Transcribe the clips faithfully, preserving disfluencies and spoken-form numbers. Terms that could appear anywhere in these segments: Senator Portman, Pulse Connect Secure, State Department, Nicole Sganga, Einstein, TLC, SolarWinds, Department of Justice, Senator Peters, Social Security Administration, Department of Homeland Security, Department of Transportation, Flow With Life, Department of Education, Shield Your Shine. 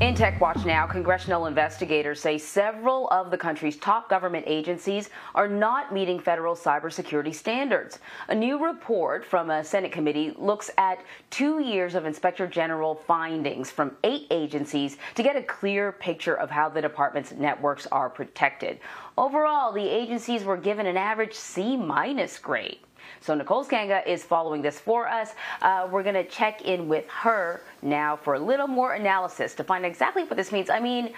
In Tech Watch now, congressional investigators say several of the country's top government agencies are not meeting federal cybersecurity standards. A new report from a Senate committee looks at two years of Inspector General findings from eight agencies to get a clear picture of how the department's networks are protected. Overall, the agencies were given an average C minus grade. So Nicole Sganga is following this for us. Uh, we're going to check in with her now for a little more analysis to find exactly what this means. I mean,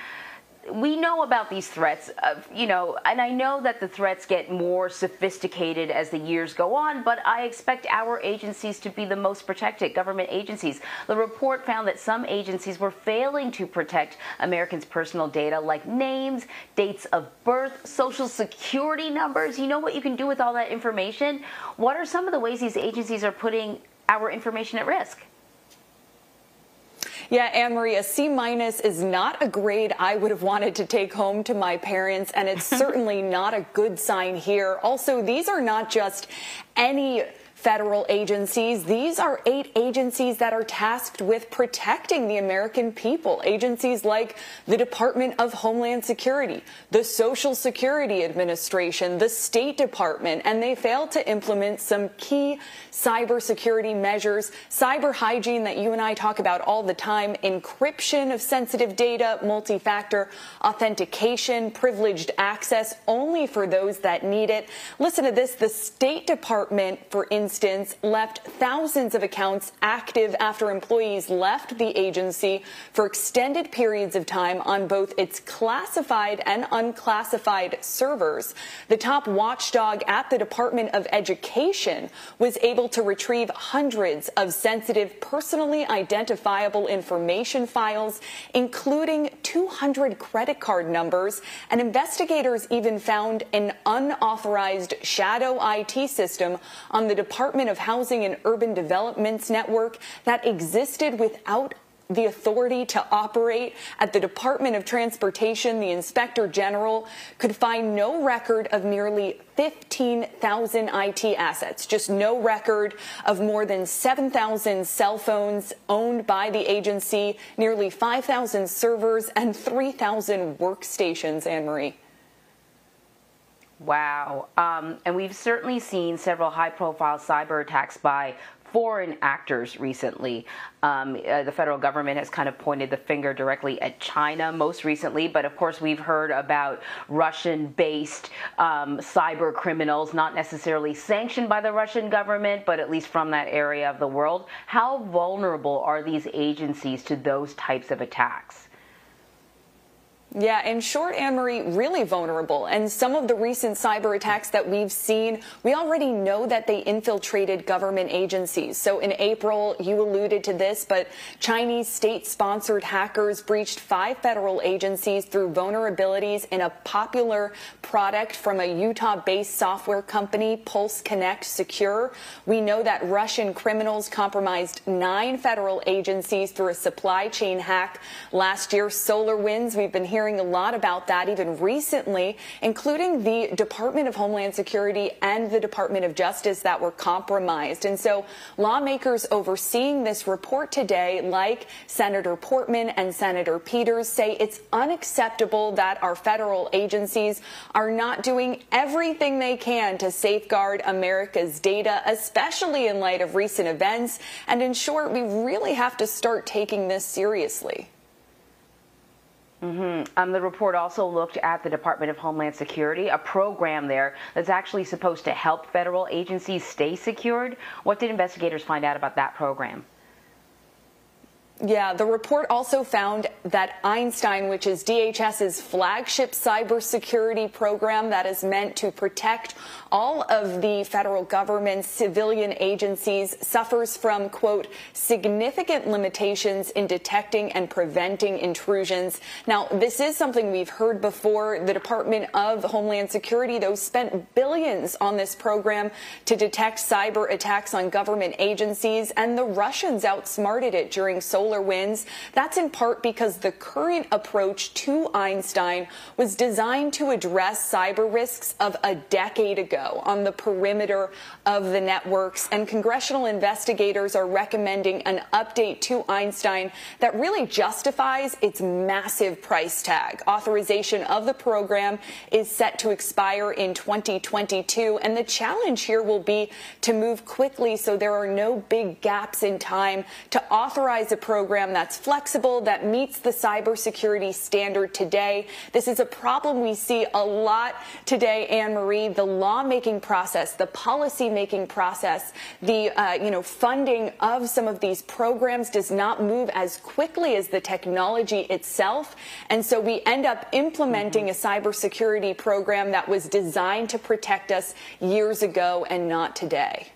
we know about these threats, uh, you know, and I know that the threats get more sophisticated as the years go on, but I expect our agencies to be the most protected, government agencies. The report found that some agencies were failing to protect Americans' personal data, like names, dates of birth, Social Security numbers. You know what you can do with all that information? What are some of the ways these agencies are putting our information at risk? Yeah, Anne-Marie, a C minus is not a grade I would have wanted to take home to my parents, and it's certainly not a good sign here. Also, these are not just any federal agencies. These are eight agencies that are tasked with protecting the American people. Agencies like the Department of Homeland Security, the Social Security Administration, the State Department, and they failed to implement some key cybersecurity measures, cyber hygiene that you and I talk about all the time, encryption of sensitive data, multi-factor authentication, privileged access only for those that need it. Listen to this. The State Department, for instance, instance left thousands of accounts active after employees left the agency for extended periods of time on both its classified and unclassified servers. The top watchdog at the Department of Education was able to retrieve hundreds of sensitive, personally identifiable information files, including two hundred credit card numbers, and investigators even found an unauthorized shadow I T system on the Department Department of Housing and Urban Development's network that existed without the authority to operate. At the Department of Transportation, the Inspector General could find no record of nearly fifteen thousand I T assets, just no record of more than seven thousand cell phones owned by the agency, nearly five thousand servers, and three thousand workstations, Anne-Marie. Wow. Um, and we've certainly seen several high-profile cyber attacks by foreign actors recently. Um, uh, the federal government has kind of pointed the finger directly at China most recently, but of course we've heard about Russian-based um, cyber criminals, not necessarily sanctioned by the Russian government, but at least from that area of the world. How vulnerable are these agencies to those types of attacks? Yeah, in short, Anne-Marie, really vulnerable. And some of the recent cyber attacks that we've seen, we already know that they infiltrated government agencies. So in April, you alluded to this, but Chinese state-sponsored hackers breached five federal agencies through vulnerabilities in a popular product from a Utah-based software company, Pulse Connect Secure. We know that Russian criminals compromised nine federal agencies through a supply chain hack last year. SolarWinds, we've been hearing Hearing a lot about that even recently, including the Department of Homeland Security and the Department of Justice that were compromised. And so lawmakers overseeing this report today, like Senator Portman and Senator Peters, say it's unacceptable that our federal agencies are not doing everything they can to safeguard America's data, especially in light of recent events. And in short, we really have to start taking this seriously. Mm-hmm. Um, the report also looked at the Department of Homeland Security, a program there that's actually supposed to help federal agencies stay secured. What did investigators find out about that program? Yeah, the report also found that Einstein, which is D H S's flagship cybersecurity program that is meant to protect all of the federal government's civilian agencies, suffers from, quote, significant limitations in detecting and preventing intrusions. Now, this is something we've heard before. The Department of Homeland Security, though, spent billions on this program to detect cyber attacks on government agencies, and the Russians outsmarted it during Solar SolarWinds. That's in part because the current approach to Einstein was designed to address cyber risks of a decade ago on the perimeter of the networks, and congressional investigators are recommending an update to Einstein that really justifies its massive price tag. Authorization of the program is set to expire in twenty twenty-two, and the challenge here will be to move quickly so there are no big gaps in time to authorize a program that's flexible, that meets the cybersecurity standard today. This is a problem we see a lot today, Anne-Marie. The lawmaking process, the policymaking process, the uh, you know funding of some of these programs does not move as quickly as the technology itself, and so we end up implementing mm-hmm. a cybersecurity program that was designed to protect us years ago and not today.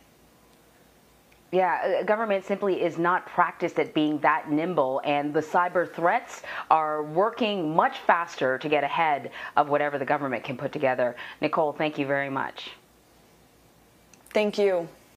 Yeah, government simply is not practiced at being that nimble, and the cyber threats are working much faster to get ahead of whatever the government can put together. Nicole, thank you very much. Thank you.